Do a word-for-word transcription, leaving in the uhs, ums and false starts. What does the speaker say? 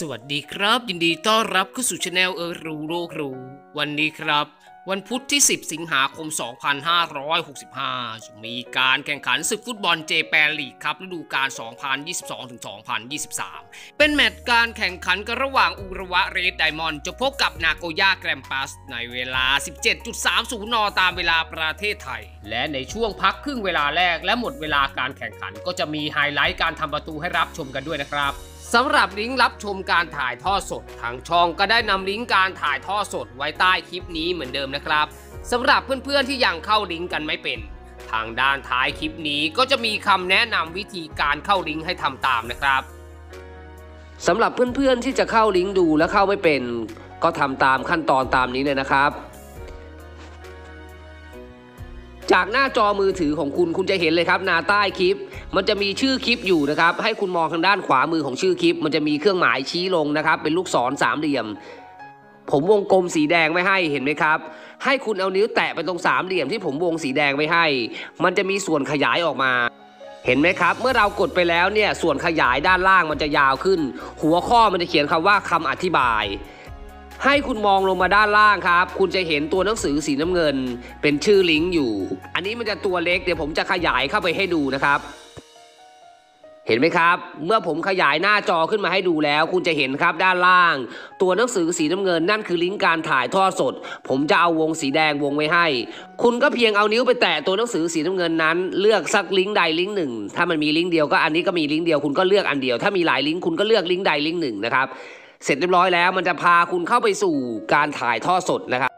สวัสดีครับยินดีต้อนรับเข้าสู่ชาแนลเออรู้โลกรู้วันนี้ครับวันพุธที่สิบสิงหาคมสองพันห้าร้อยหกสิบห้าจะมีการแข่งขันศึกฟุตบอลเจแปนลีกครับฤดูกาล สองพันยี่สิบสองถึงสองพันยี่สิบสาม เป็นแมตช์การแข่งขันกันระหว่างอุระวะเรดไดมอนด์จะพบกับนาโกย่าแกรมปัสในเวลา สิบเจ็ดนาฬิกาสามสิบนาที นตามเวลาประเทศไทยและในช่วงพักครึ่งเวลาแรกและหมดเวลาการแข่งขันก็จะมีไฮไลท์การทำประตูให้รับชมกันด้วยนะครับสำหรับลิงก์รับชมการถ่ายทอดสดทางช่องก็ได้นำลิงก์การถ่ายทอดสดไว้ใต้คลิปนี้เหมือนเดิมนะครับสำหรับเพื่อนๆที่ยังเข้าลิงก์กันไม่เป็นทางด้านท้ายคลิปนี้ก็จะมีคำแนะนำวิธีการเข้าลิงก์ให้ทำตามนะครับสำหรับเพื่อนๆที่จะเข้าลิงก์ดูและเข้าไม่เป็นก็ทำตามขั้นตอนตามนี้เลยนะครับจากหน้าจอมือถือของคุณคุณจะเห็นเลยครับหน้าใต้คลิปมันจะมีชื่อคลิปอยู่นะครับให้คุณมองทางด้านขวามือของชื่อคลิปมันจะมีเครื่องหมายชี้ลงนะครับเป็นลูกศรสามเหลี่ยมผมวงกลมสีแดงไว้ให้เห็นไหมครับให้คุณเอานิ้วแตะไปตรงสามเหลี่ยมที่ผมวงสีแดงไว้ให้มันจะมีส่วนขยายออกมาเห็นไหมครับเมื่อเรากดไปแล้วเนี่ยส่วนขยายด้านล่างมันจะยาวขึ้นหัวข้อมันจะเขียนคำว่าคำอธิบายให้คุณมองลงมาด้านล่างครับคุณจะเห็นตัวหนังสือสีน้ำเงินเป็นชื่อลิงก์อยู่อันนี้มันจะตัวเล็กเดี๋ยวผมจะขยายเข้าไปให้ดูนะครับเห็นไหมครับเมื่อผมขยายหน้าจอขึ้นมาให้ดูแล้วคุณจะเห็นครับด้านล่างตัวหนังสือสีน้ำเงินนั่นคือลิงก์การถ่ายทอดสดผมจะเอาวงสีแดงวงไว้ให้คุณก็เพียงเอานิ้วไปแตะตัวหนังสือสีน้ำเงินนั้นเลือกสักลิงก์ใดลิงก์หนึ่งถ้ามันมีลิงก์เดียวก็อันนี้ก็มีลิงก์เดียวคุณก็เลือกอันเดียวถ้ามีหลายลิงก์คุณก็เลือกลิงก์ใดลิงก์หนึ่งนะครับเสร็จเรียบร้อยแล้วมันจะพาคุณเข้าไปสู่การถ่ายทอดสดนะครับ